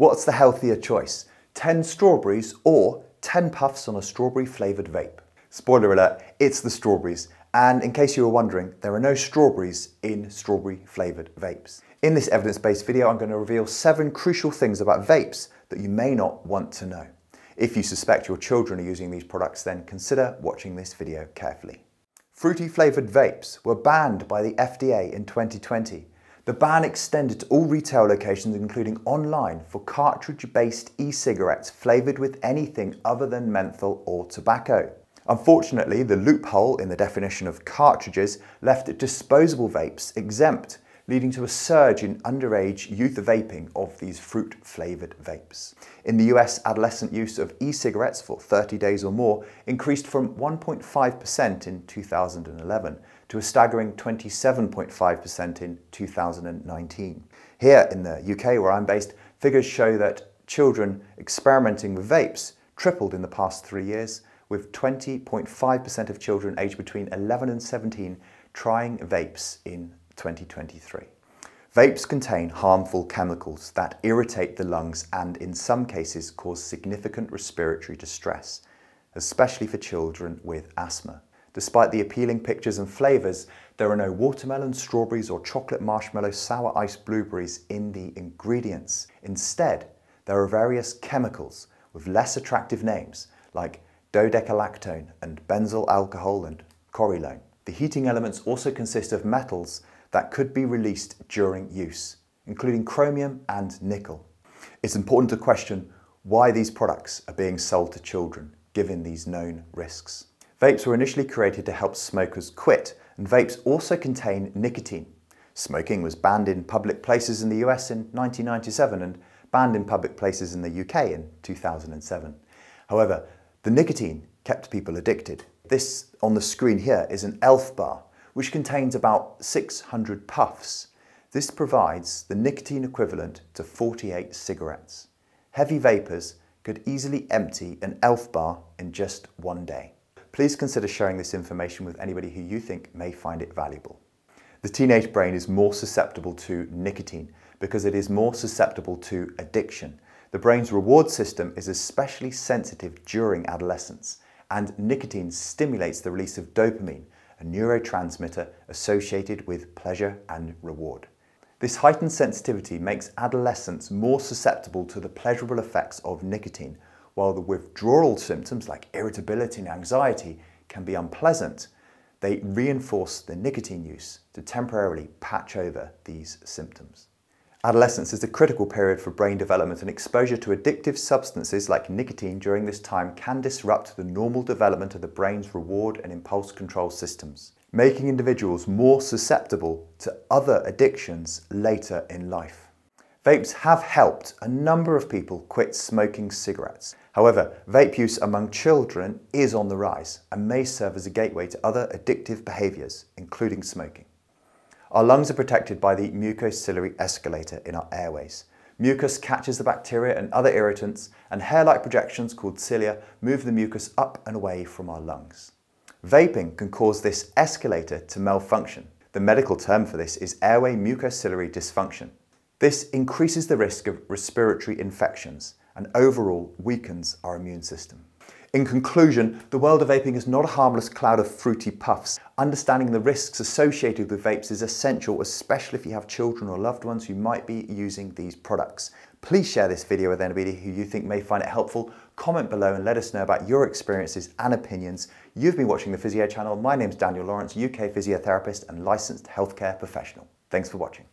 What's the healthier choice? 10 strawberries or 10 puffs on a strawberry flavoured vape? Spoiler alert, it's the strawberries. And in case you were wondering, there are no strawberries in strawberry flavoured vapes. In this evidence-based video, I'm going to reveal 7 crucial things about vapes that you may not want to know. If you suspect your children are using these products, then consider watching this video carefully. Fruity flavoured vapes were banned by the FDA in 2020. The ban extended to all retail locations, including online, for cartridge-based e-cigarettes flavoured with anything other than menthol or tobacco. Unfortunately, the loophole in the definition of cartridges left disposable vapes exempt, leading to a surge in underage youth vaping of these fruit-flavoured vapes. In the US, adolescent use of e-cigarettes for 30 days or more increased from 1.5% in 2011 to a staggering 27.5% in 2019. Here in the UK, where I'm based, figures show that children experimenting with vapes tripled in the past 3 years, with 20.5% of children aged between 11 and 17 trying vapes in 2023. Vapes contain harmful chemicals that irritate the lungs and, in some cases, cause significant respiratory distress, especially for children with asthma. Despite the appealing pictures and flavours, there are no watermelon, strawberries or chocolate marshmallow, sour ice blueberries in the ingredients. Instead, there are various chemicals with less attractive names like dodecalactone and benzyl alcohol and corilone. The heating elements also consist of metals that could be released during use, including chromium and nickel. It's important to question why these products are being sold to children, given these known risks. Vapes were initially created to help smokers quit, and vapes also contain nicotine. Smoking was banned in public places in the US in 1997 and banned in public places in the UK in 2007. However, the nicotine kept people addicted. This on the screen here is an Elf Bar, which contains about 600 puffs. This provides the nicotine equivalent to 48 cigarettes. Heavy vapers could easily empty an Elf Bar in just 1 day. Please consider sharing this information with anybody who you think may find it valuable. The teenage brain is more susceptible to nicotine because it is more susceptible to addiction. The brain's reward system is especially sensitive during adolescence, and nicotine stimulates the release of dopamine, a neurotransmitter associated with pleasure and reward. This heightened sensitivity makes adolescents more susceptible to the pleasurable effects of nicotine, while the withdrawal symptoms like irritability and anxiety can be unpleasant. They reinforce the nicotine use to temporarily patch over these symptoms. Adolescence is a critical period for brain development, and exposure to addictive substances like nicotine during this time can disrupt the normal development of the brain's reward and impulse control systems, making individuals more susceptible to other addictions later in life. Vapes have helped a number of people quit smoking cigarettes. However, vape use among children is on the rise and may serve as a gateway to other addictive behaviours, including smoking. Our lungs are protected by the mucociliary escalator in our airways. Mucus catches the bacteria and other irritants, and hair-like projections called cilia move the mucus up and away from our lungs. Vaping can cause this escalator to malfunction. The medical term for this is airway mucociliary dysfunction. This increases the risk of respiratory infections and overall weakens our immune system. In conclusion, the world of vaping is not a harmless cloud of fruity puffs. Understanding the risks associated with vapes is essential, especially if you have children or loved ones who might be using these products. Please share this video with anybody who you think may find it helpful. Comment below and let us know about your experiences and opinions. You've been watching The Physio Channel. My name's Daniel Lawrence, UK physiotherapist and licensed healthcare professional. Thanks for watching.